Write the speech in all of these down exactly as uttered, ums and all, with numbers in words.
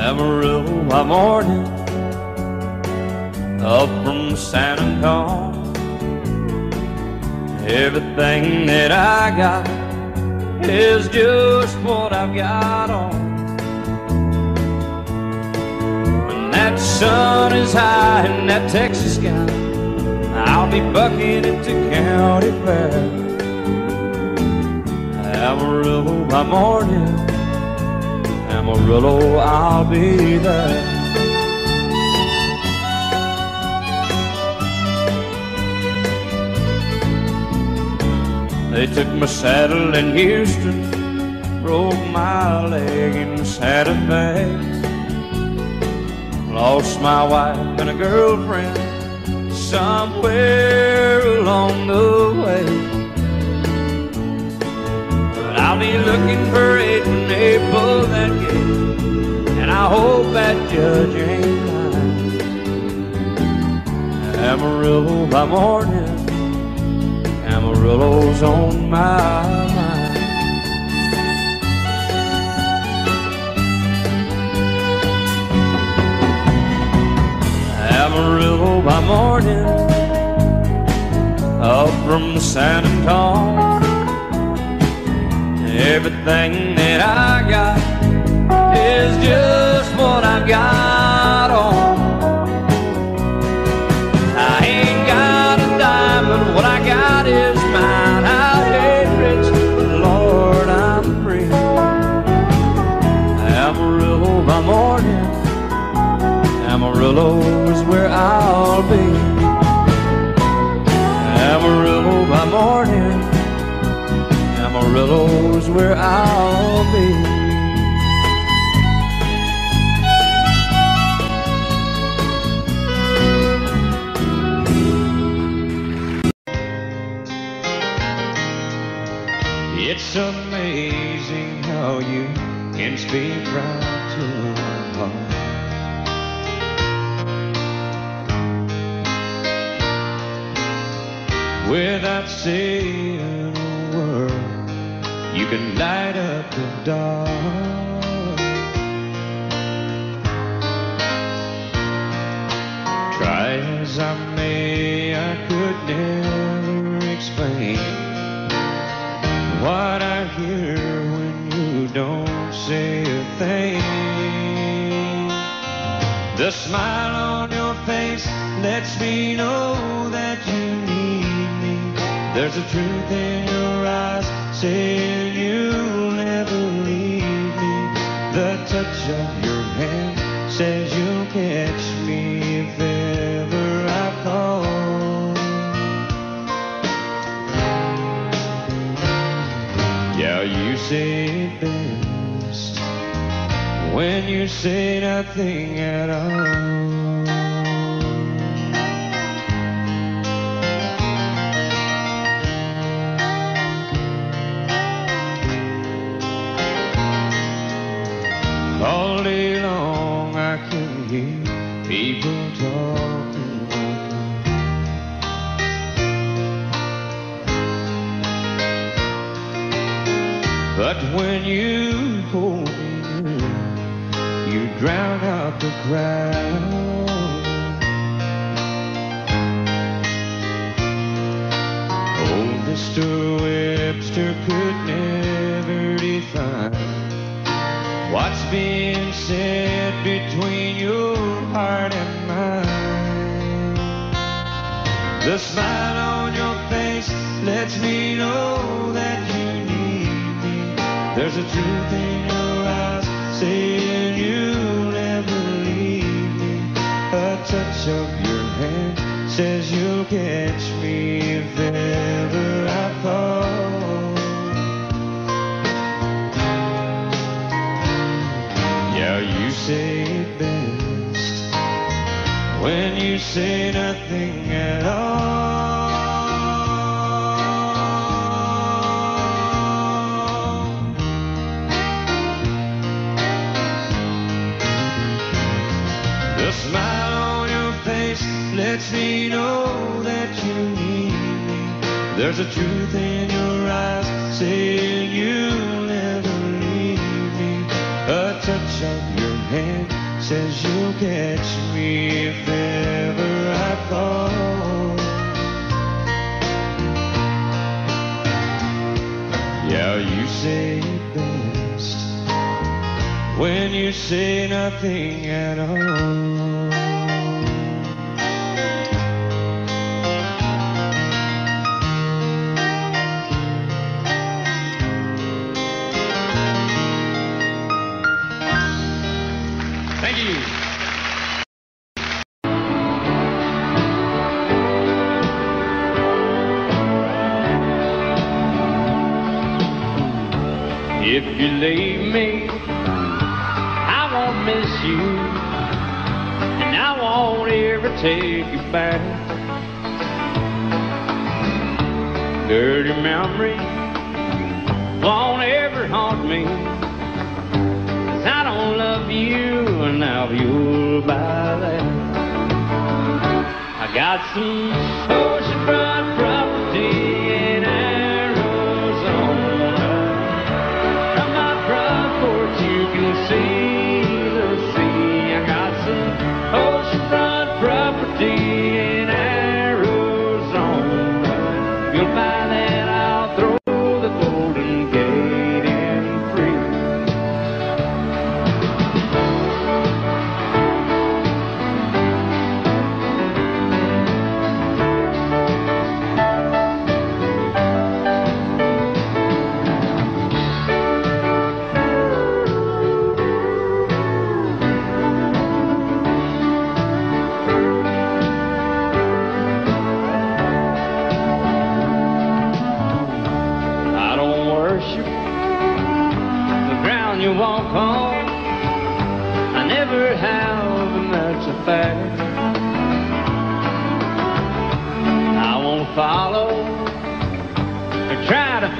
Amarillo by morning, up from San Antonio. Everything that I got is just what I've got on. When that sun is high in that Texas sky, I'll be bucking at the county fair. Amarillo by morning, Amarillo, I'll be there. They took my saddle in Houston, broke my leg in Santa Fe, lost my wife and a girlfriend somewhere along the way. I'll be looking for it when they pull that gate, and I hope that judge ain't lying. Amarillo by morning, Amarillo's on my mind. Amarillo by morning, up from San Antonio. Everything that I got is just what I've got on. I ain't got a dime, but what I got is mine. I'll get rich, but Lord, I'm free. Amarillo by morning, Amarillo is where I'll be. Amarillo by morning, Amarillo's where I'll be. It's amazing how you can speak right to the heart without saying a word. You can light up the dark. Try as I may, I could never explain what I hear when you don't say a thing. The smile on your face lets me know that you need me. There's a truth in your eyes saying you'll never leave me. The touch of your hand says you'll catch me if ever I fall. Yeah, you say it best when you say nothing at all. All day long I can hear people talking. But when you hold me, you drown out the crowd. Oh, Mister Webster could never define what's being said between your heart and mine. The smile on your face lets me know that you need me. There's a truth in your eyes saying you'll never leave me. A touch of your hand says you'll catch me if ever I fall. You say it best when you say nothing at all. The smile on your face lets me know that you need me. There's a truth in your eyes saying you. A touch of your hand says you'll catch me if ever I fall. Yeah, you say it best when you say nothing at all. If you leave me, I won't miss you, and I won't ever take you back. Dirty memories won't ever haunt me, 'cause I don't love you, and now you'll buy that. I got some oceanfront property.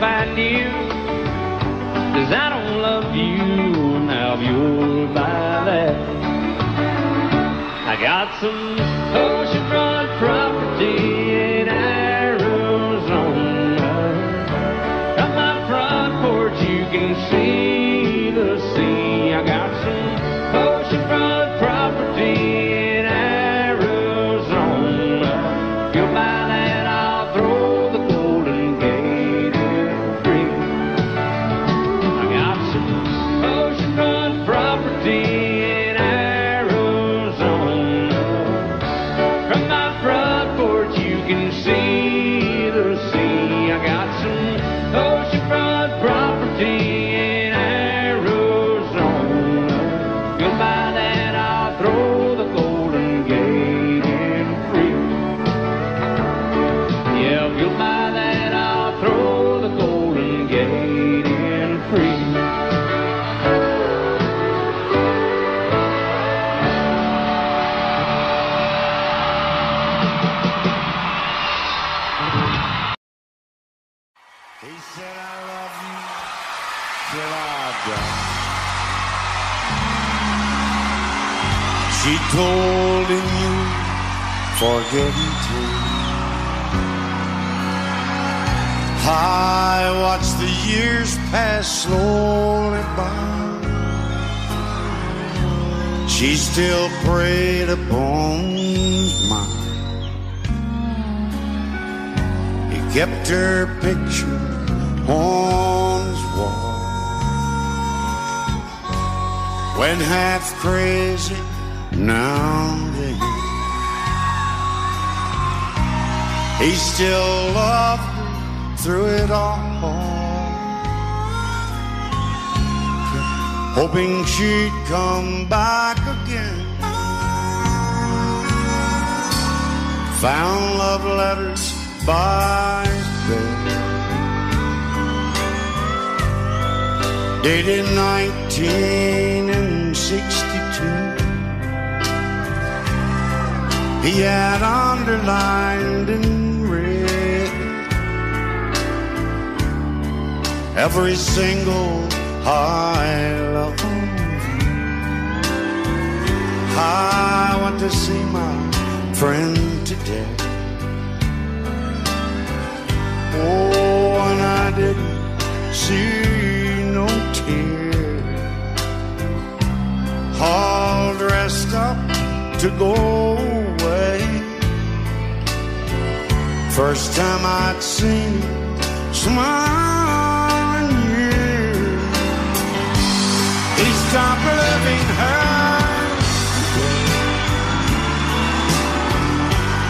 Find you, 'cause I don't love you, and I'll you'll buy that. I got some oceanfront property in Arizona. From my front porch you can see the sea. I got some oceanfront property. She told him you forgetting too. I watched the years pass slowly by. She still preyed upon mine. He kept her picture on his wall. Went half crazy now then. He still loved her through it all, hoping she'd come back again. Found love letters by his bed, dated nineteen sixty-two. He had underlined in red every single I love you. I want to see my friend today. Oh, and I didn't see no tear. All dressed to go away. First time I'd seen you smiling you. He stopped loving her.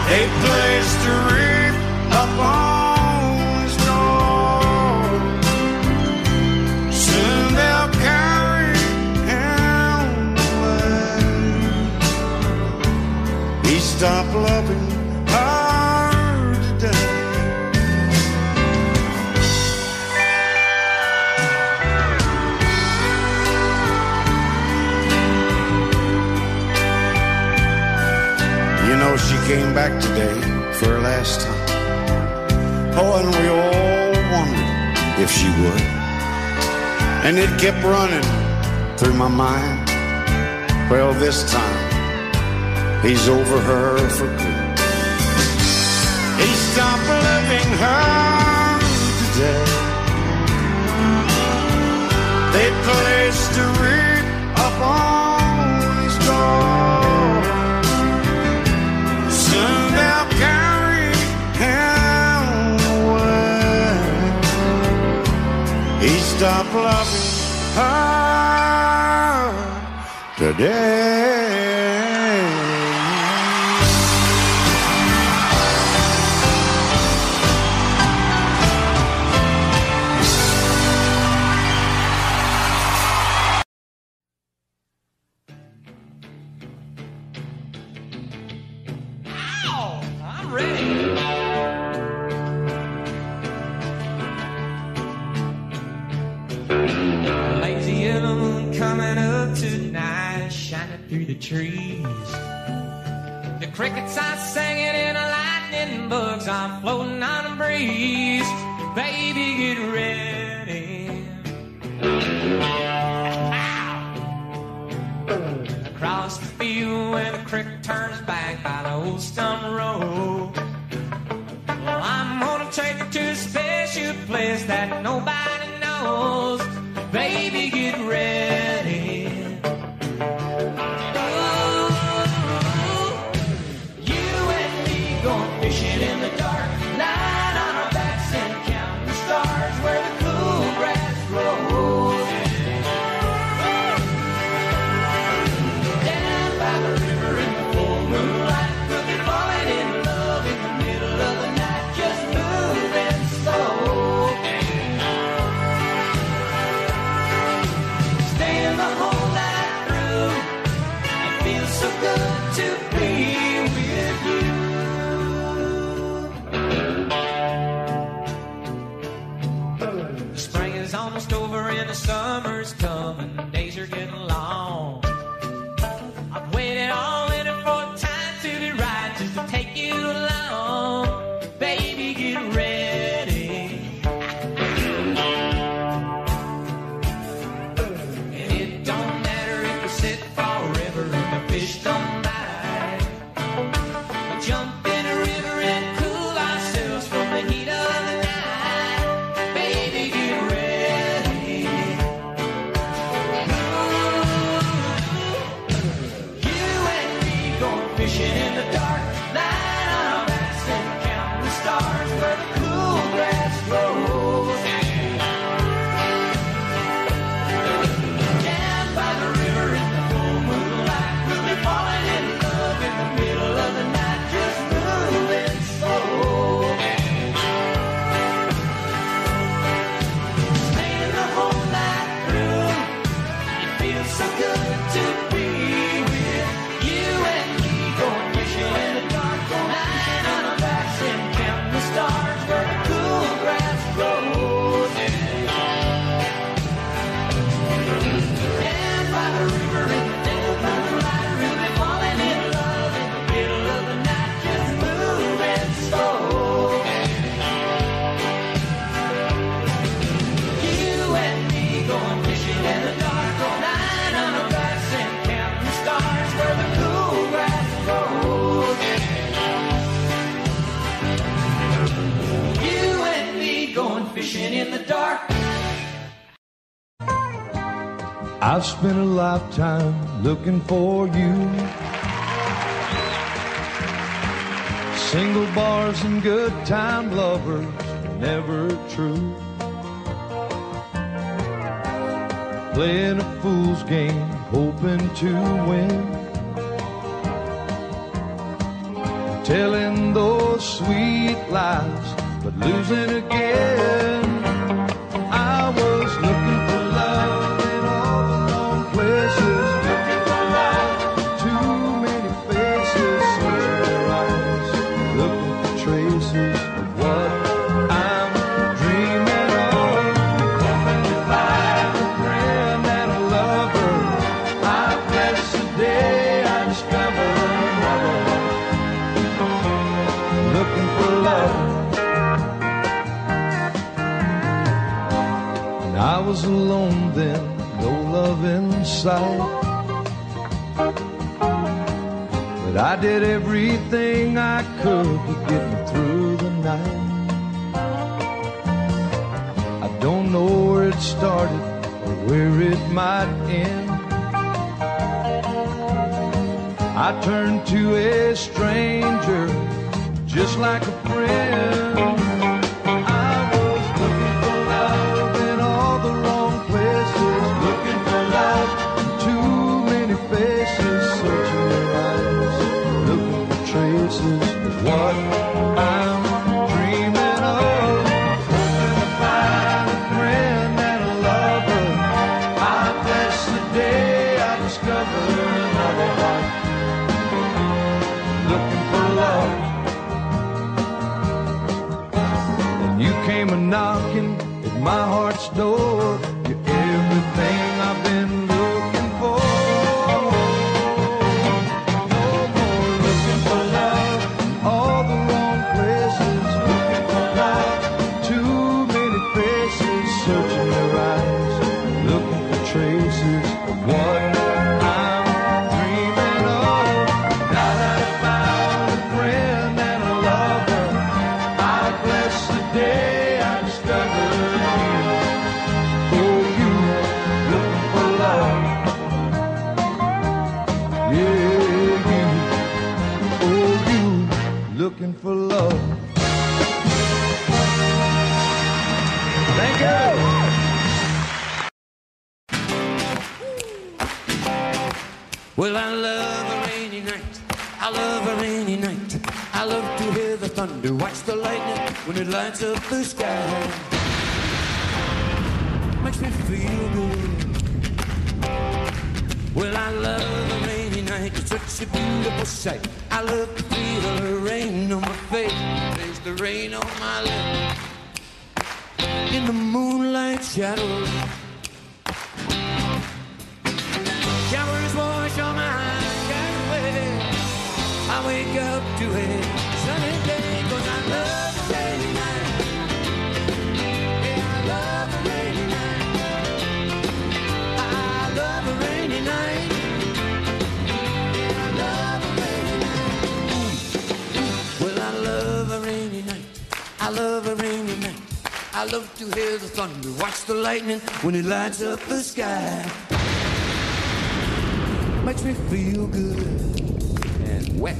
They placed a roof upon his door. Soon they'll carry him away. He stopped loving her today. She came back today for her last time. Oh, and we all wondered if she would. And it kept running through my mind. Well, this time he's over her for good. He stopped loving her today. They placed a ring upon his door. Stop loving her today. Ow! I'm ready. Lazy moon coming up tonight, shining through the trees. The crickets are singing and the lightning bugs are floating on a breeze. Baby, get ready. Across the field where the creek turns back by the old stone road. Well, I'm gonna take you to a special place that nobody knows. Baby, get ready. Oh, you and me going fishing in the dark, lying on our backs and counting the stars where the cool grass grows. Oh, down by the river in the full moonlight, we'll be falling in love in the middle of the night, just moving slow. So good to be with you. Spring is almost over and the summer's coming. Days are getting long. I've waited all winter for a time to be right, just to take you along. Baby, get ready. And it don't matter if we sit forever and the fish don't bite. We jump in a river and cool ourselves from the heat of the night. Baby, get ready. Ooh, you and me going fishing in the dark, lying on our backs and counting the stars where the cool grass grows. I've spent a lifetime looking for you. Single bars and good time lovers were never true. Playing a fool's game, hoping to win, telling those sweet lies, but losing again. I was looking for love in all the wrong places, looking for love, too many faces, searching for eyes, looking for traces of what I'm dreaming of. Hoping to find a friend and a lover. I bless the day I discovered another. Looking for love, and I was alone then, no love in sight. But I did everything I could to get me through the night. I don't know where it started or where it might end. I turned to a stranger, just like a friend. I was looking for love in all the wrong places, looking for love, too many faces, searching their eyes, looking for traces of what I'm dreaming of. Hoping to find a friend and a lover. I bless the day I discover another heart. Looking for love. You came a-knocking at my heart's door. You're everything I've been looking for. No more looking for love in all the wrong places, looking for love, too many faces, searching their eyes, looking for traces of what I'm dreaming of. Now that I found a friend and a lover, I bless the day I discovered you, for you, looking for love. Yeah, you, oh you, looking for love. Thank you. Well, I love a rainy night. I love a rainy night. I love to hear the thunder, watch the lightning when it lights up the sky. Makes me feel good. Well, I love a rainy night. It's such a beautiful sight. I love to feel the rain on my face, taste the rain on my lips. In the moonlight shadows, showers wash on my eyes. I wake up to it, sunny day, 'cause I love a rainy night. Yeah, I love a rainy night. I love a rainy night. Yeah, I love a rainy night. Ooh, ooh. Well, I love a rainy night. I love a rainy night. I love to hear the thunder, watch the lightning when it lights up the sky. Makes me feel good. Wet.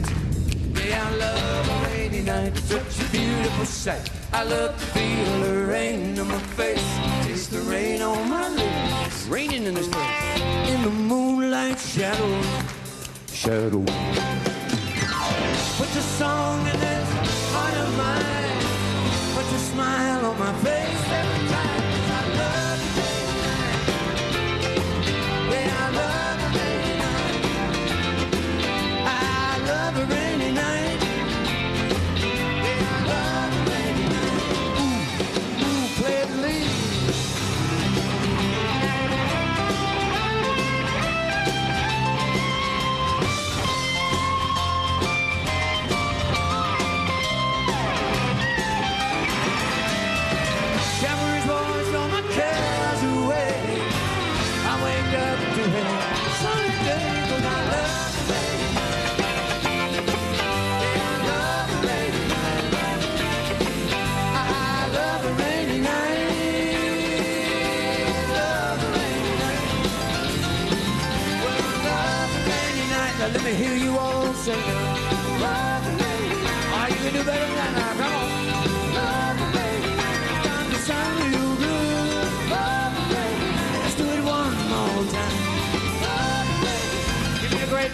Yeah, I love a rainy night. Such a beautiful sight. I love to feel the rain on my face, taste the rain on my lips. It's raining in this place. In the moonlight shadows, shadows. Put your song in this heart of mine. Put your smile on my face every time. 'Cause I love a rainy night. Yeah, I love a rainy night. I love a rainy night. Yeah, I love a rainy night. Ooh, ooh, play the lead.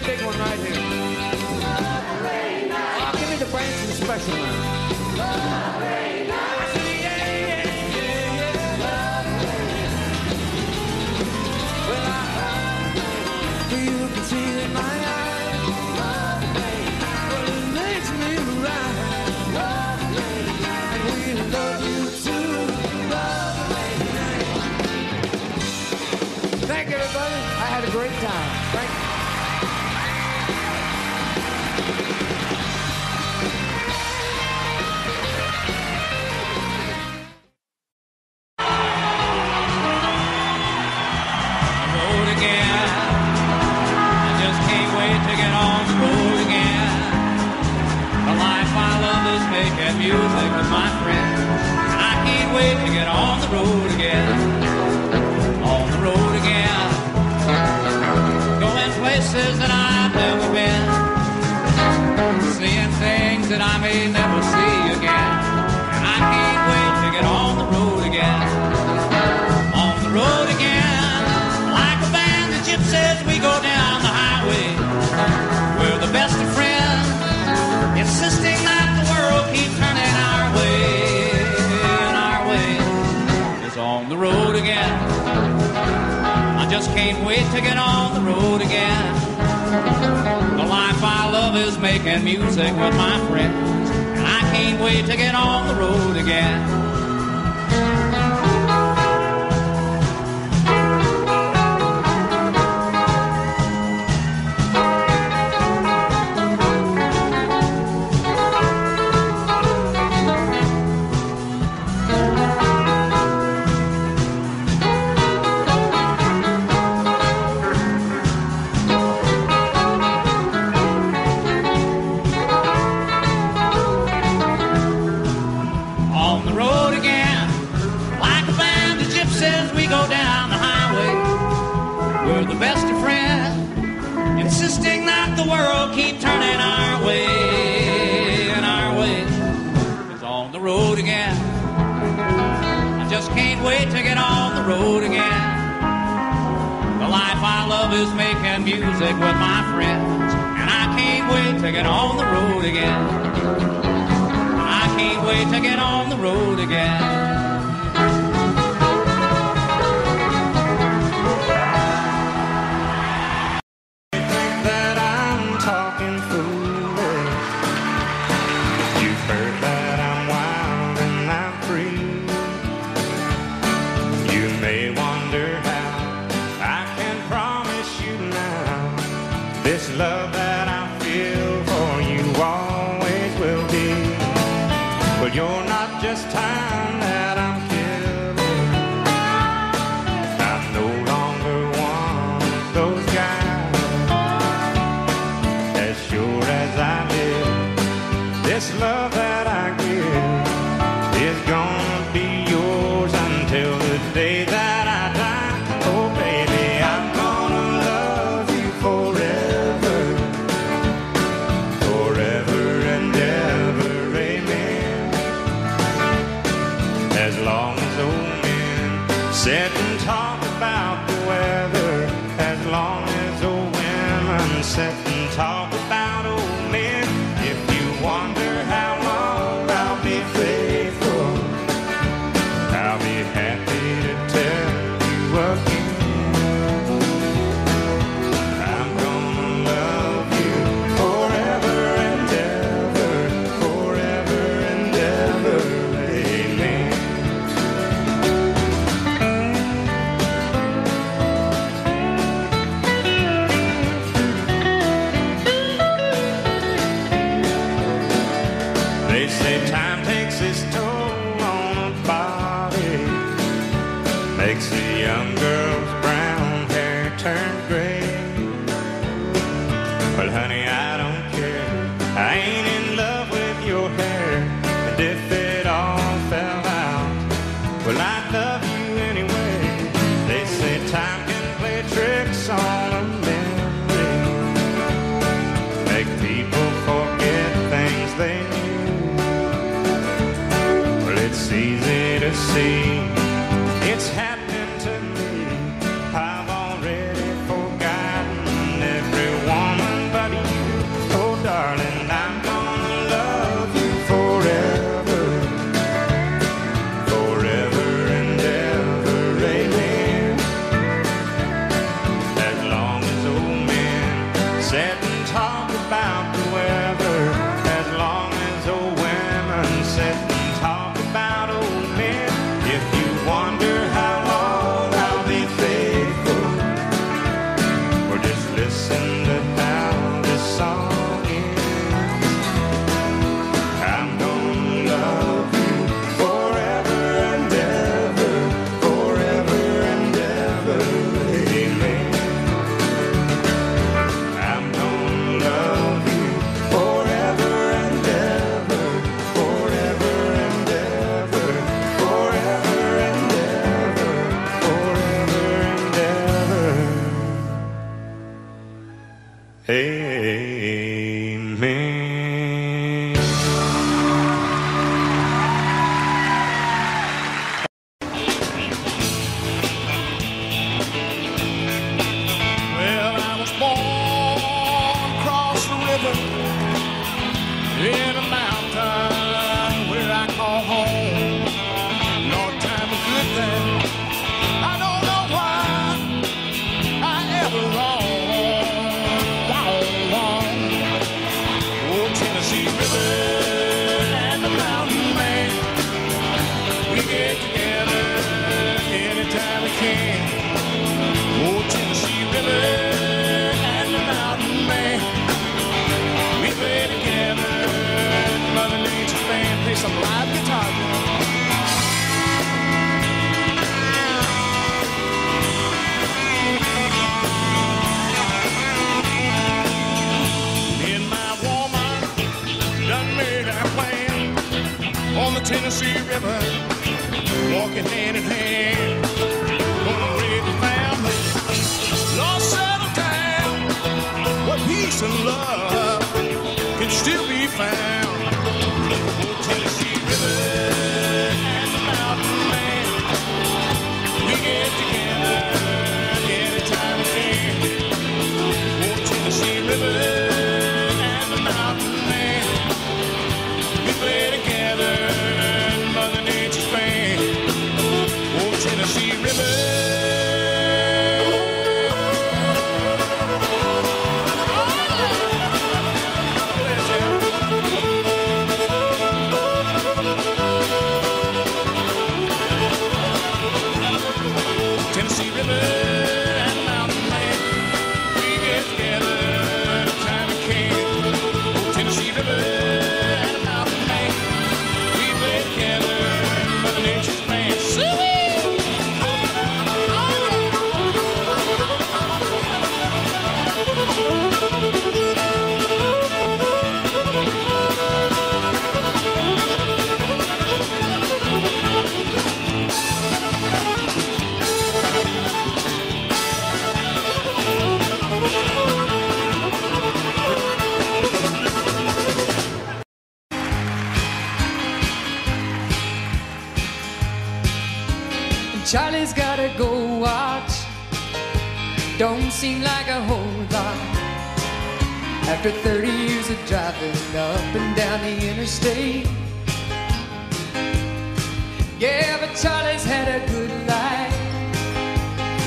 Big one right here. I'll give me the branch and the special one. Music with my friends, and I can't wait to get on the road again, on the road again, going places that I've never been, seeing things that I may never see again, and I can't wait to get on the road again, on the road again, like a band of gypsies we go down the highway, we're the best of friends, insisting that keep turning our way, and our way is on the road again. I just can't wait to get on the road again. The life I love is making music with my friends, and I can't wait to get on the road again. Music with my friends, and I can't wait to get on the road again. I can't wait to get on the road again. Make people forget things they knew. it's easy to see. It's happened to me. I've already forgotten every woman but you. Oh, darling, I'm gonna love you forever, forever and ever, amen. As long as old men sat and talked about the weather, as long as old women sat and talked about old men. If you wonder how long I'll be faithful, or just listen to how this song ends. I'm gonna love you forever and ever, forever and ever, amen. I'm gonna love you forever and ever, forever and ever, forever and ever, forever and ever, amen. Well, I was born across the river in a mountain where I call home. No time is good then. I don't know why I ever wrong, wrong, wrong. Oh, Tennessee River and the mountain man, we get together anytime we can. Oh, Tennessee River and the mountain man, we play together. Mother Nature fan, play some live guitar. Me and my woman done made our plan on the Tennessee River, walking hand in hand. Gonna raise a family, Lord, settle down. What peace and love can still be found. Oh, Tennessee River and the mountain man, we get together anytime we can. Oh, Tennessee River and the mountain man, we play together. Mother Nature's band. Oh, Tennessee River. Tennessee River and the mountain man, we get together anytime we can. Oh, Tennessee River and the mountain man, we play together. Mother Nature's plan. Charlie's gotta go watch. Don't seem like a whole lot after thirty years of driving up and down the interstate. Yeah, but Charlie's had a good life,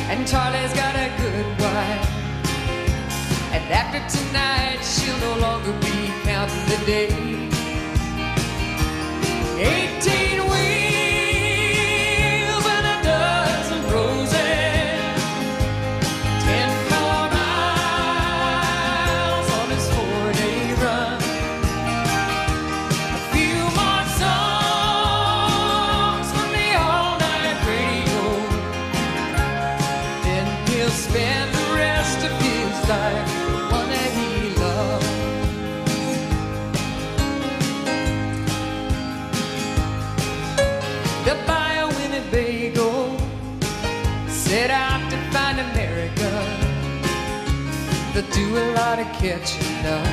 and Charlie's got a good wife. And after tonight, she'll no longer be counting the days. Eighteen weeks. Set out to find America. They'll do a lot of catching up,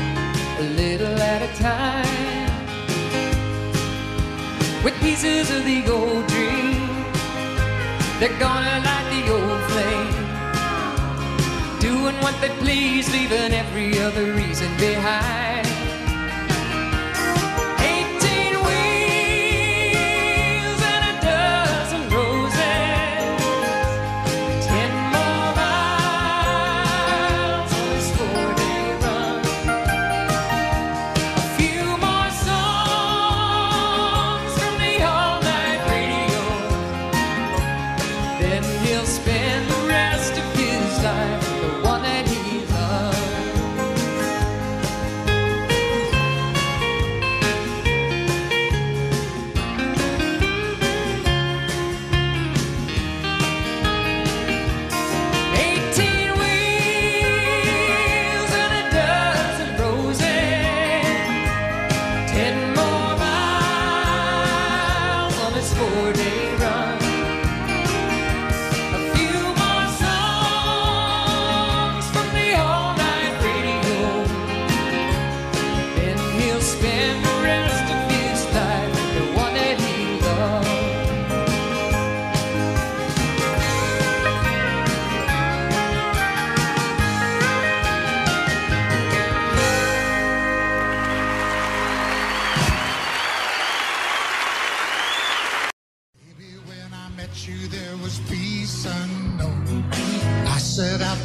a little at a time. with pieces of the old dream. They're gonna light the old flame, doing what they please, leaving every other reason behind.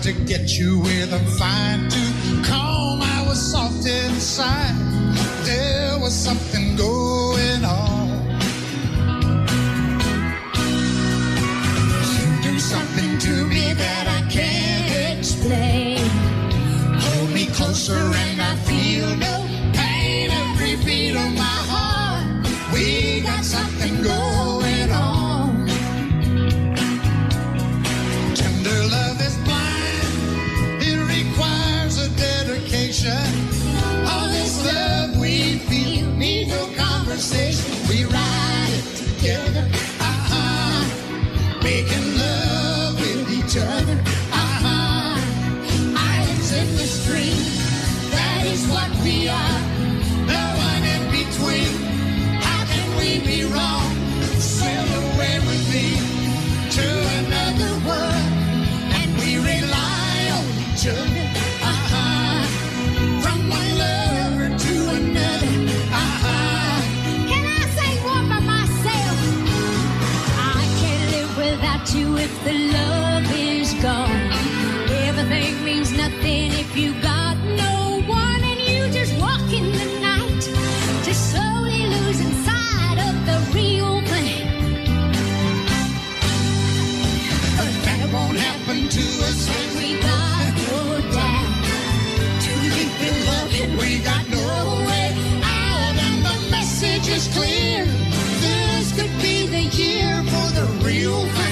To get you with a fine tooth comb, I was soft inside. There was something going on. You do something to me that I can't explain. Hold me closer and I feel no pain. Every beat of my heart, we got something going on. Tender love is blind. All this love we feel needs no conversation. We ride it together, uh-huh, making love with each other, uh-huh. Islands in the stream, that is what we are. No one in between. How can we be wrong? Sail away with me to another world, and we rely on each other. If the love is gone, everything means nothing if you got no one, and you just walk in the night, just slowly losing sight of the real thing. But that won't happen to us when we got no doubt. Too deep in love and we got no way out, and the message is clear. This could be the year for the real thing.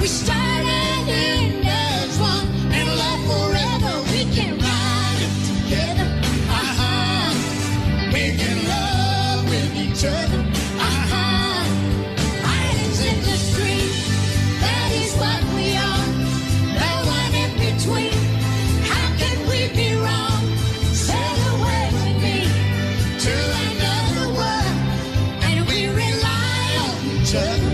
We started in as one and love forever. We can ride it together, uh-huh. We can love with each other, uh-huh. Islands in the stream, that is what we are. No one in between. How can we be wrong? Sail away with me to another world, and we rely on each other.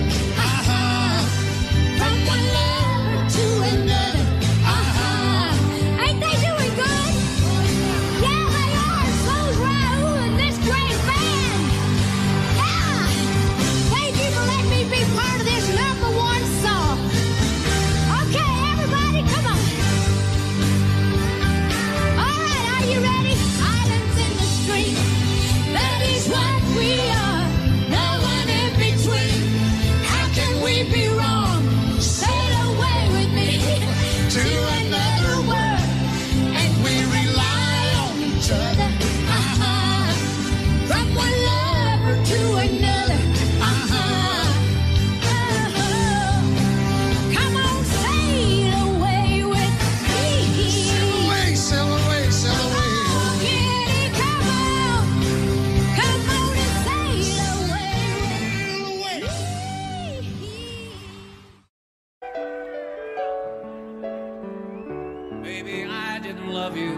and love you.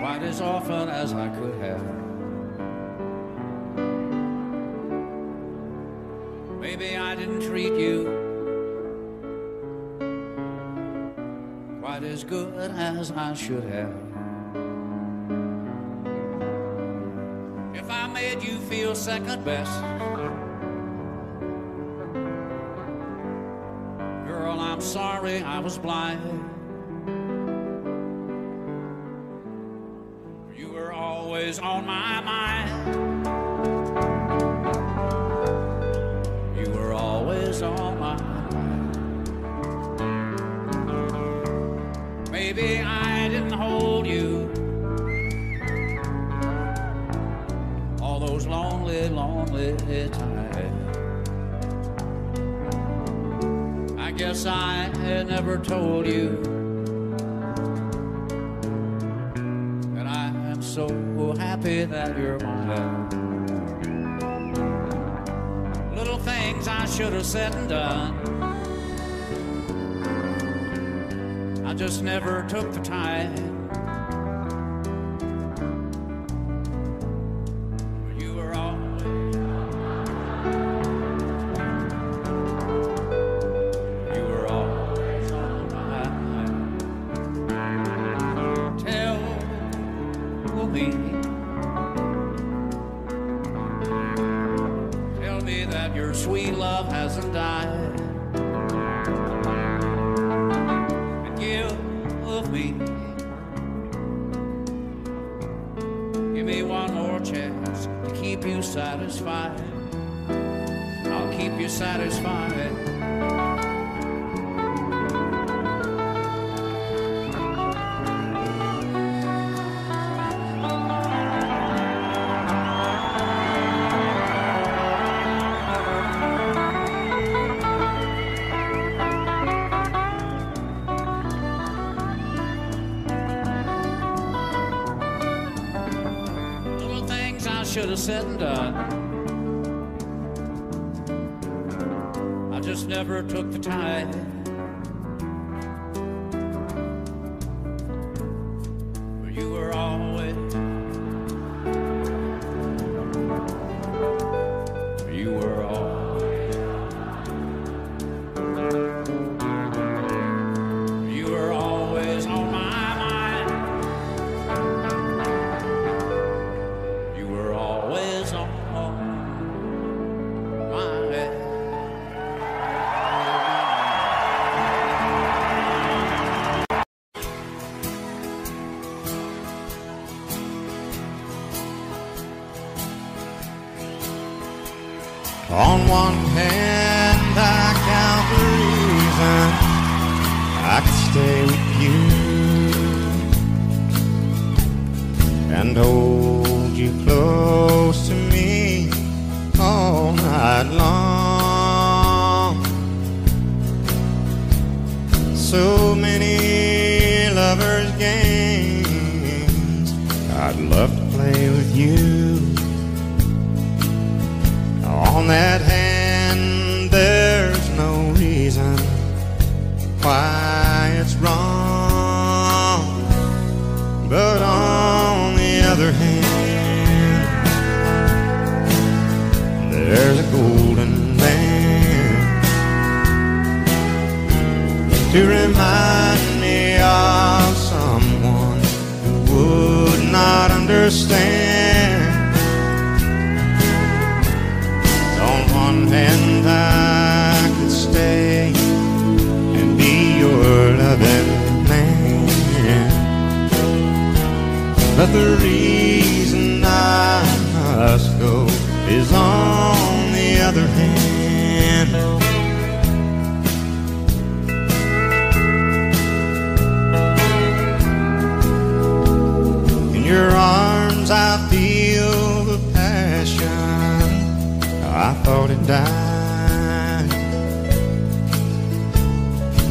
Quite as often as I could have. Maybe I didn't treat you quite as good as I should have. If I made you feel second best, sorry, I was blind. You were always on my mind. You were always on my mind. Maybe I didn't hold you all those lonely, lonely times. I guess I had never told you that I am so happy that you're mine. Little things I should have said and done, I just never took the time. You were always sweet love hasn't died. And give me, give me one more chance to keep you satisfied. I'll keep you satisfied. Should have said and done, I just never took the time. But you were always, you were always, you were always on my mind. On one hand, I count the reason I could stay with you and hold you close to me all night long. So many lovers' games I'd love to play with you. On that hand, there's no reason why it's wrong. But on the other hand, there's a golden band to remind me of someone who would not understand. And I could stay and be your loving man, but the reason I must go is on the other hand. I thought it died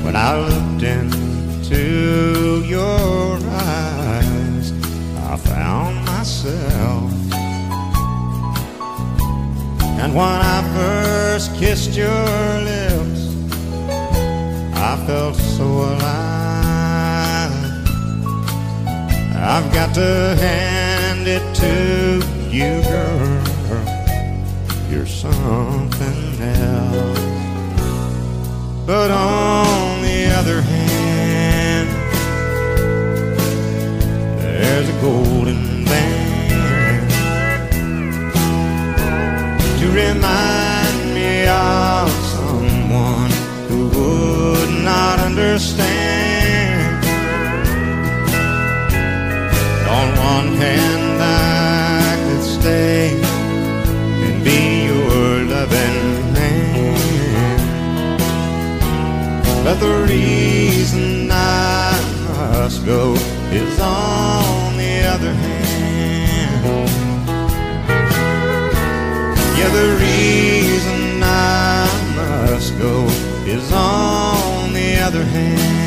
when I looked into your eyes. I found myself, and when I first kissed your lips, I felt so alive. I've got to hand it to you, girl. You're something else. But on the other hand, there's a golden band to remind me of someone who would not understand. On one hand, I could stay and be your loving man, but the reason I must go is on the other hand. Yeah, the reason I must go is on the other hand.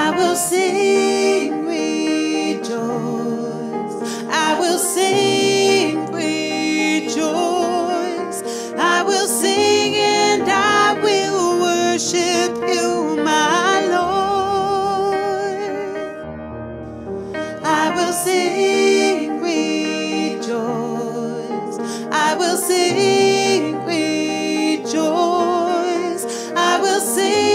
I will sing, rejoice, I will sing.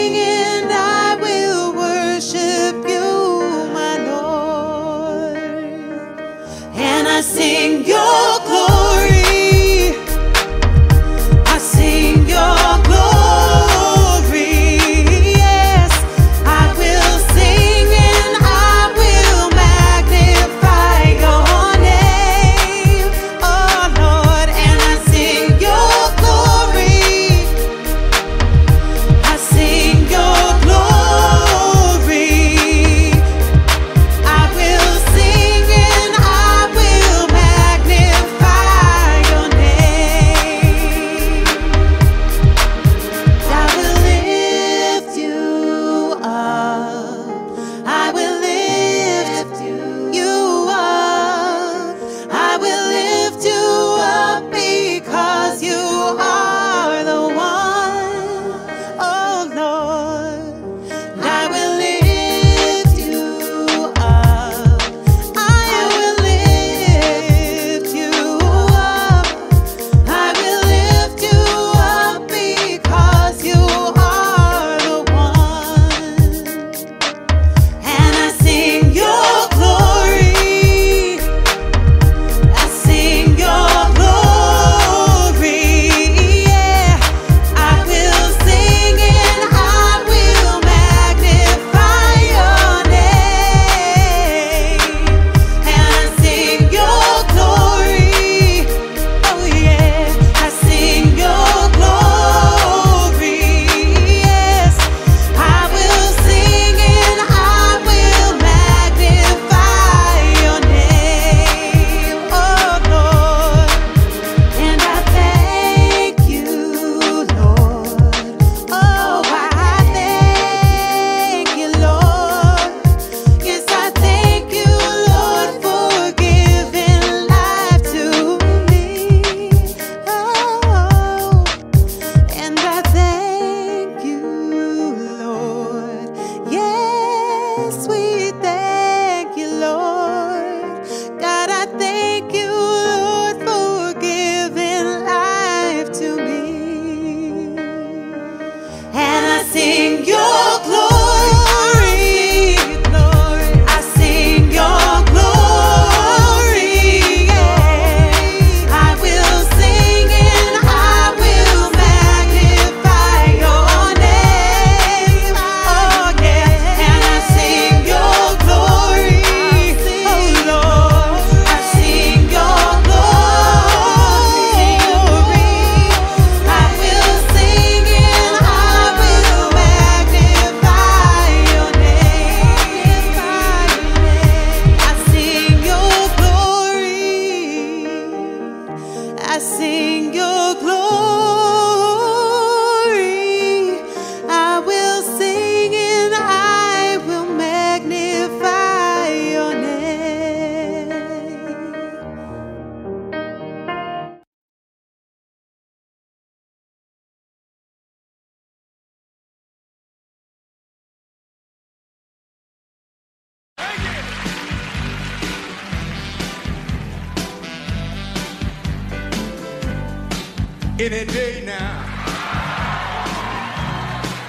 any day now.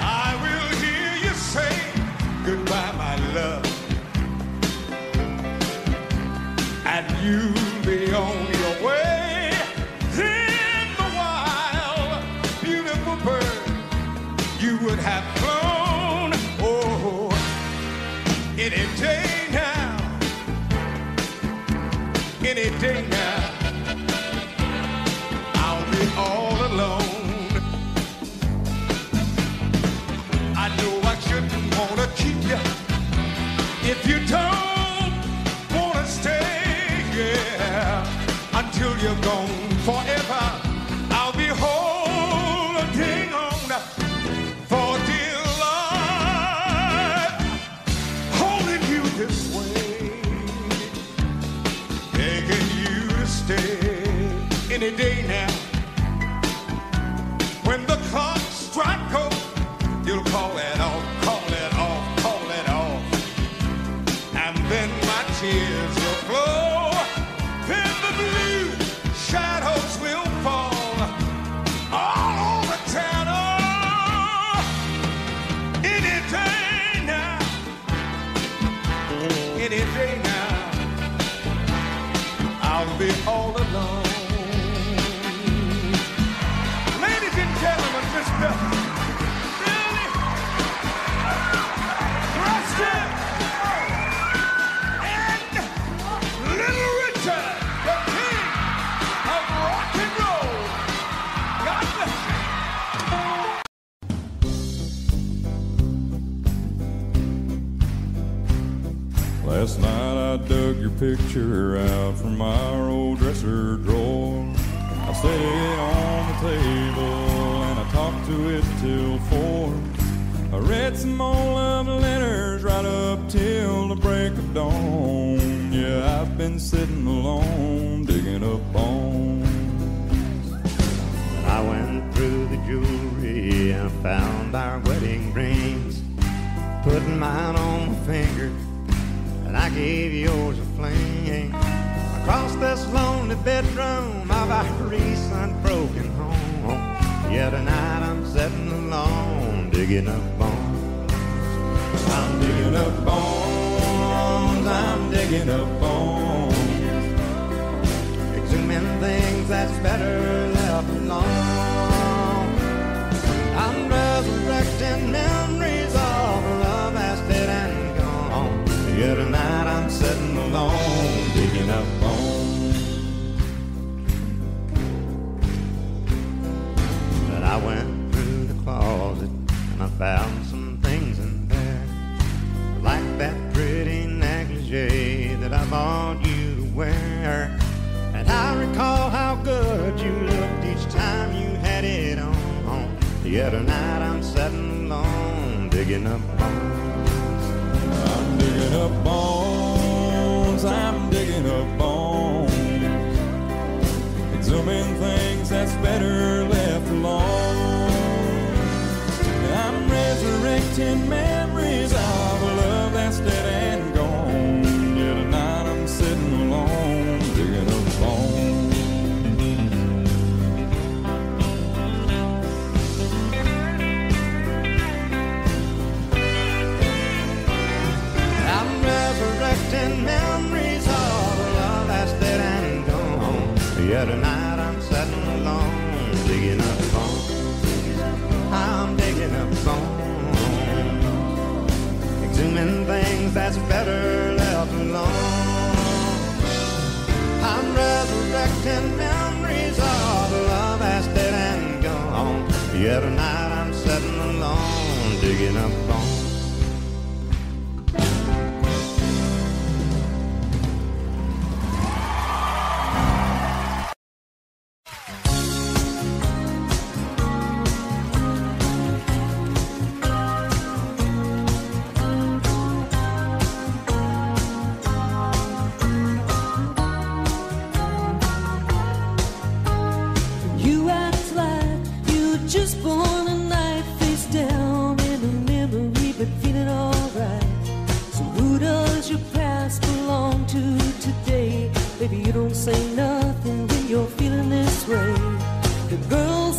I will hear you say goodbye, my love, and you'll be on your way in the wild, beautiful bird you would have flown. Oh, any day now, any day now. All alone, I know I shouldn't want to keep you if you don't want to stay, yeah, until you're gone forever. I'll be holding on for dear life, holding you this way, begging you to stay any day now. When the clock strikes, you'll call it off, call it off, call it off. And then my tears will flow, then the blue shadows will fall all over town. Oh, any day now, any day now, I'll be all alone. Last night I dug your picture out from our old dresser drawer. I set it on the table and I talked to it till four. I read some old love letters right up till the break of dawn. Yeah, I've been sitting alone, digging up bones. I went through the jewelry and found our wedding rings, putting mine on my finger, and I gave yours a fling. Across this lonely bedroom of our recent broken home, yeah, tonight I'm sitting alone, digging up bones. I'm digging up bones, I'm digging up bones, exhuming things that's better left alone. I'm resurrecting memories of love that's dead and yeah, tonight I'm sitting alone, digging up bones. But I went through the closet and I found some things in there, like that pretty negligee that I bought you to wear. And I recall how good you looked each time you had it on. Yeah, tonight I'm sitting alone, digging up bones. I'm digging up bones, I'm digging up bones, exhuming things that's better left alone. I'm resurrecting memories of a love that's dead and gone. Yeah, tonight I'm sitting alone, digging up bones. Resurrecting memories of a love that's dead and gone. Yeah, tonight I'm sitting alone, digging up bones. I'm digging up bones, exhuming things that's better left alone. I'm resurrecting memories of a love that's dead and gone. Yeah, tonight I'm sitting alone, digging up bones. Say nothing when you're feeling this way. The girls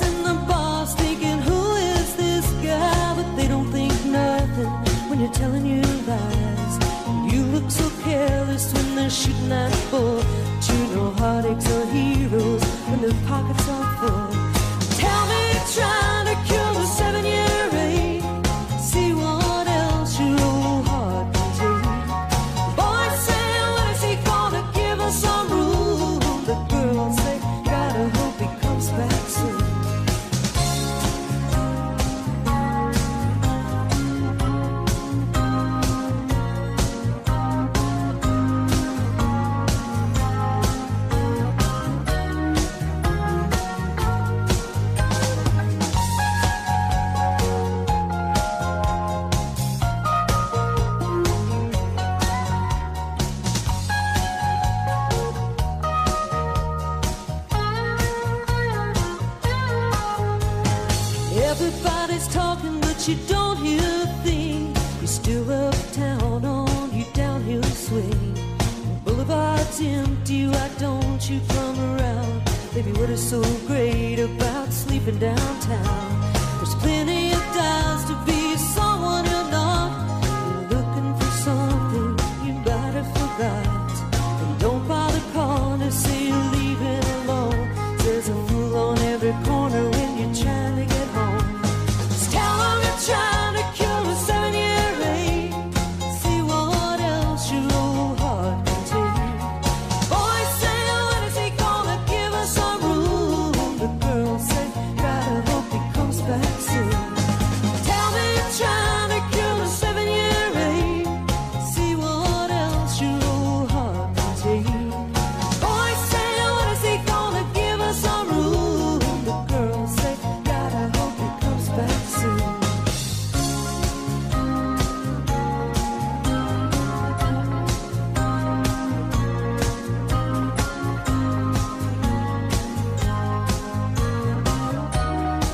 Everybody's talking, but you don't hear a thing. You're still uptown on your downhill swing. Boulevard's empty, why don't you come around? Baby, what is so great about sleeping downtown? There's plenty of dials to be someone or not. You're looking for something you might have forgot. And don't bother calling to say you're leaving alone. There's a fool on every corner when you're trying to get home. Just tell them you're trying to cure a seven-year ache. See what else your old heart can take. Boys say, when is he gonna give us some room? The girls say, gotta hope he comes back soon. Tell me you're trying to cure a seven-year ache. See what else your old heart can take. Boys say, when is he gonna give us some room? The girls say, gotta hope he comes back soon. As I look at the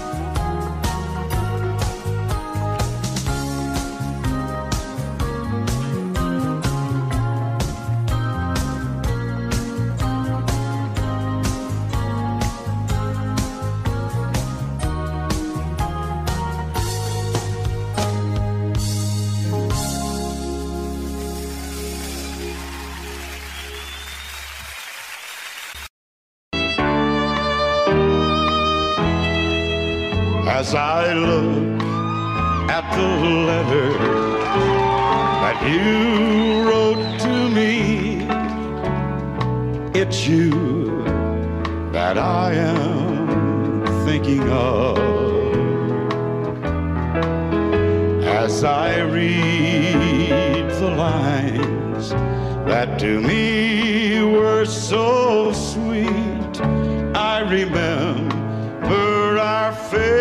letter that you wrote to me, it's you that I am thinking of. As I read the lines that to me were so sweet, I remember our faith.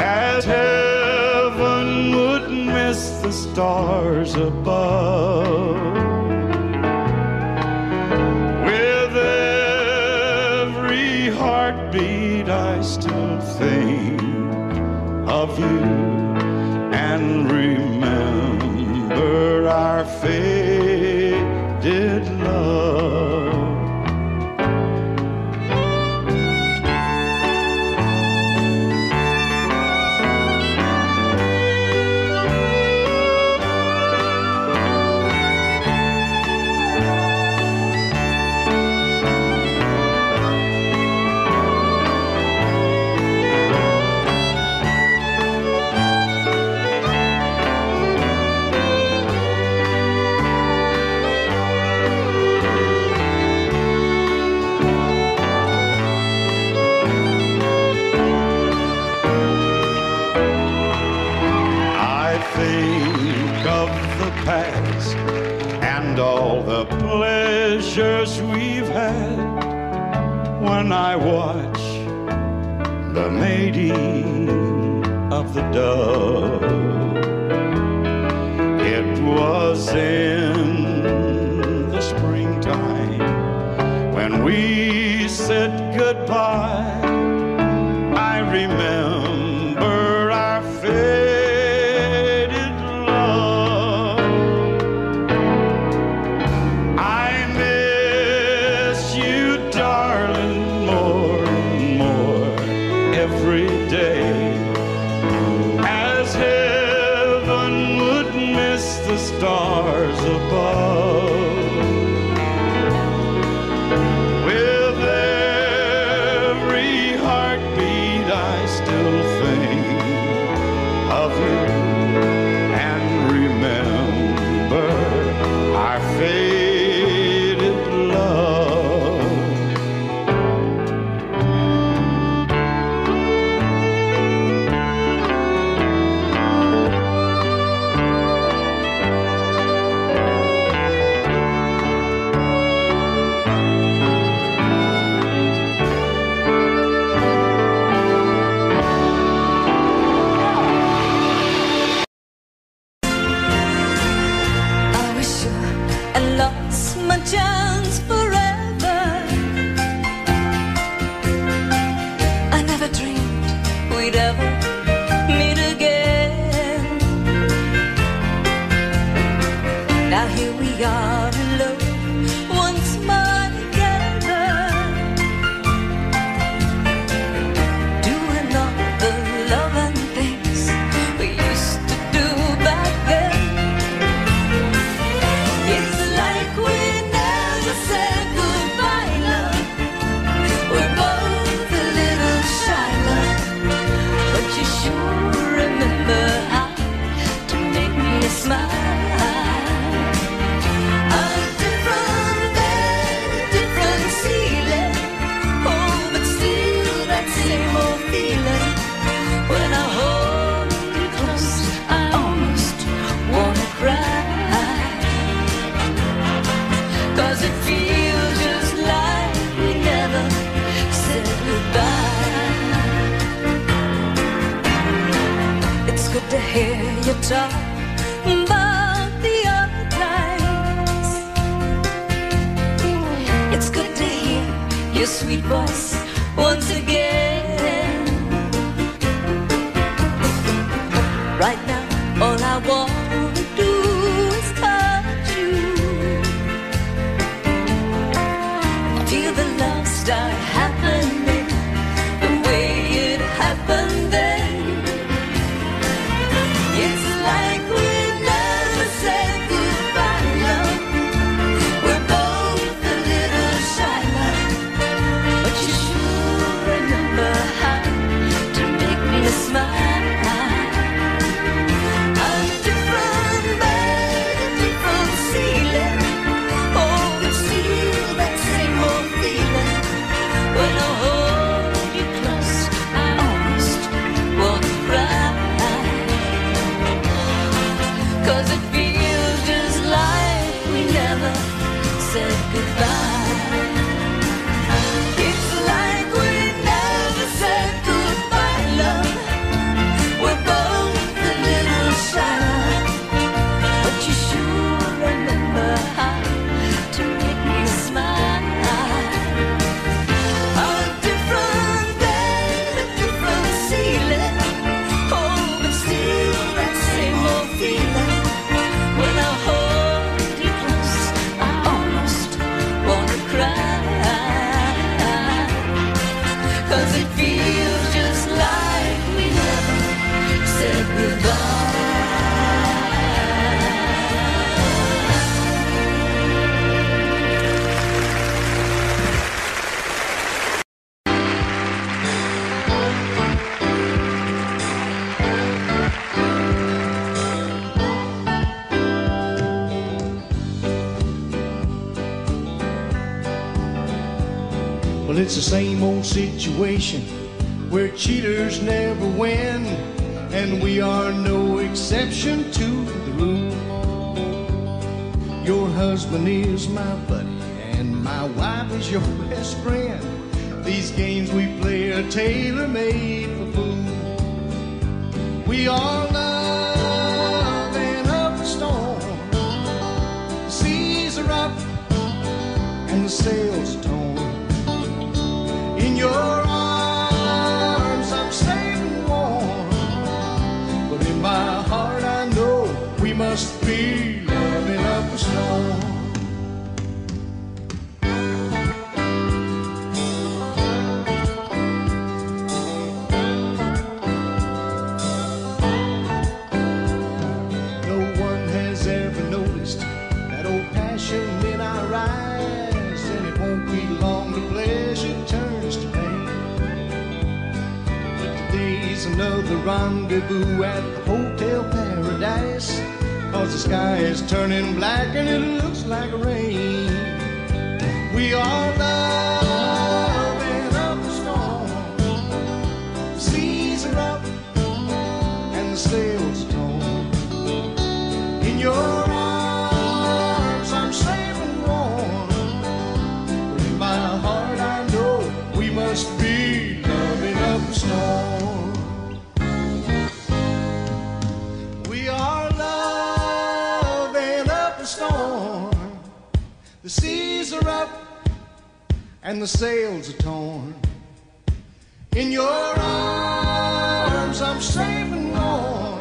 As heaven would miss the stars above, with every heartbeat I still think of you and remember our faded love. And all the pleasures we've had, when I watch the mating of the dove, it was in the springtime when we said goodbye. I remember our fate. Stars above, with every heartbeat I still think of you and remember our faded love. remember how to make me smile. Good to hear you talk about the other times. It's good to hear your sweet voice once again. Right now, all I want to do is touch you. Feel the love start happening the way it happened then. Cause it feels just like we never said goodbye. It's like we never said goodbye, love. We're both a little shy, but you sure remember how to make me smile. A different day, a different ceiling. Oh, but still that same old feeling. Well, it's the same old situation where cheaters never win, and we are no exception to the rule. Your husband is my buddy and my wife is your best friend. These games we play are tailor-made for fools. We are love and up a storm. The seas are up and the sails are torn. In your arms I'm safe and warm, but in my heart I know we must be loving up a storm. No one has ever noticed that old passion in our eyes, and it won't be long to pleasure turn. Another rendezvous at the Hotel Paradise, cause the sky is turning black and it looks like rain. We are loving up a storm. The seas are up and the sails are torn. In your arms I'm safe and warm, but in my heart I know we must be loving up a storm. The seas are up and the sails are torn. In your arms I'm safe and warm,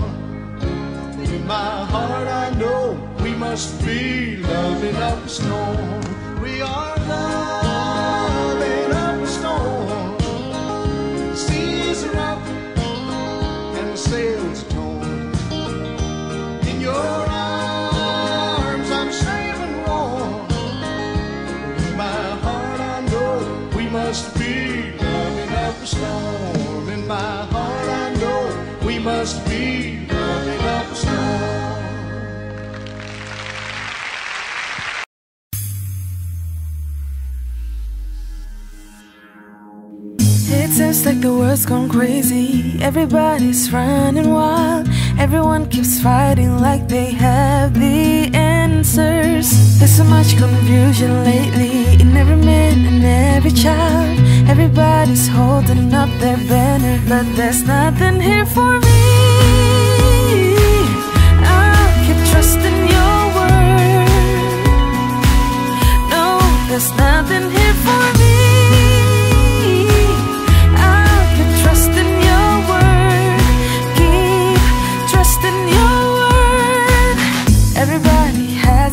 in my heart I know we must be loving up a storm. We are loving up a storm. The seas are up and the sails are torn. In your arms I'm safe. Must be loving up a storm. In my heart I know we must be It seems like the world's gone crazy. Everybody's running wild. Everyone keeps fighting like they have the answers. There's so much confusion lately in every man and every child. Everybody's holding up their banner, but there's nothing here for me. I'll keep trusting your word. No, there's nothing here for me.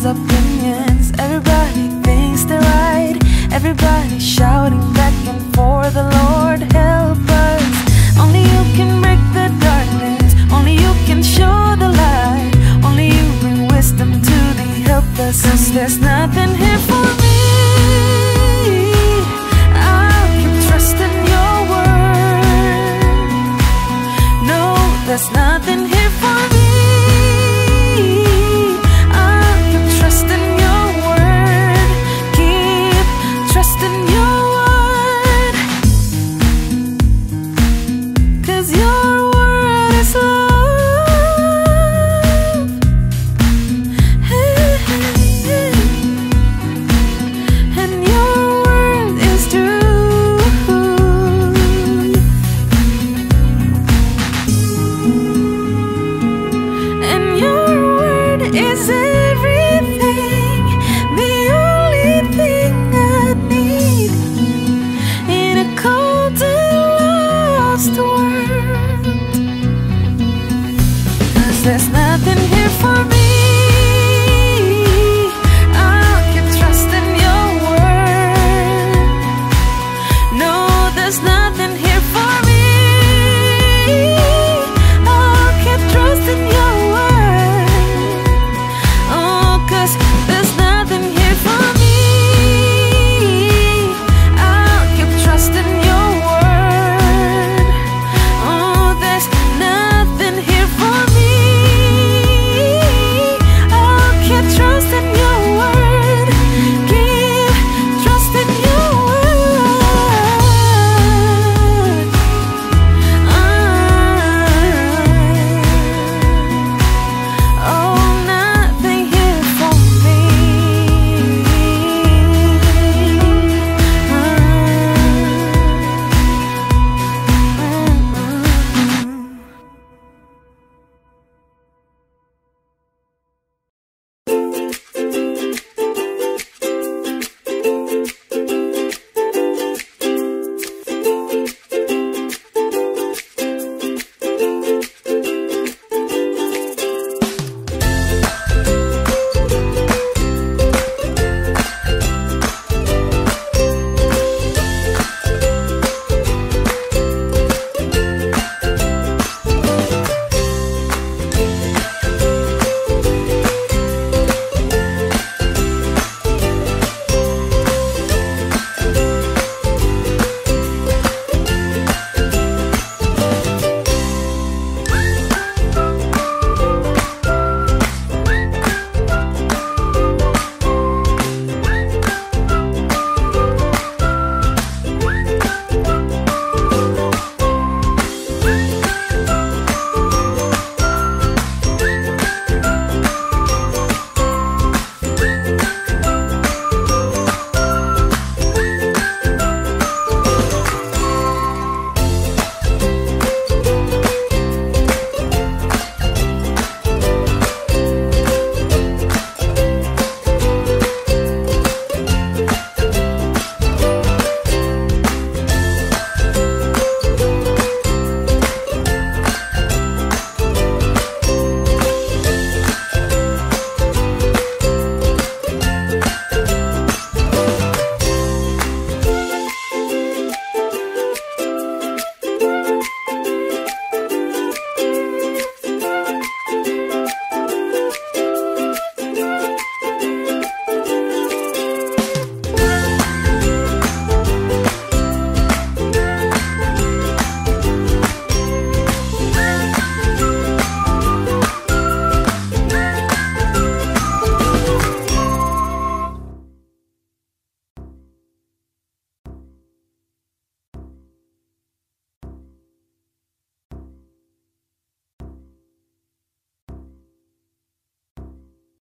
Opinions, everybody thinks they're right. Everybody shouting back and forth, the Lord help us. Only you can break the darkness, only you can show the light. Only you bring wisdom to the helpless, 'cause there's nothing here for me. I'll keep trusting your word. No, there's nothing here for me. There's nothing here for me.